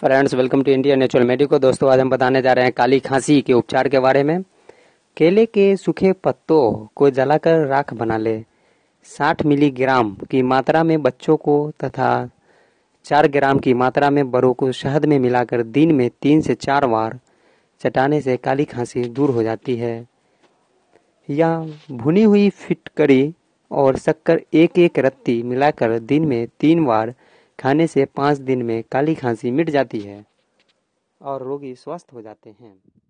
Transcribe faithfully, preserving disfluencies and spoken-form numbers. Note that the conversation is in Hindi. Friends welcome to India natural medico. दोस्तों आज हम बताने जा रहे हैं काली खांसी के उपचार के बारे में। केले के सूखे पत्तों को जलाकर राख बना ले। साठ मिलीग्राम की मात्रा में बच्चों को तथा चार ग्राम की मात्रा में बड़ों को शहद में मिलाकर दिन में तीन से चार बार चटाने से काली खांसी दूर हो जाती है। या भुनी हुई फिटकड़ी और शक्कर एक एक रत्ती मिलाकर दिन में तीन बार खाने से पाँच दिन में काली खांसी मिट जाती है और रोगी स्वस्थ हो जाते हैं।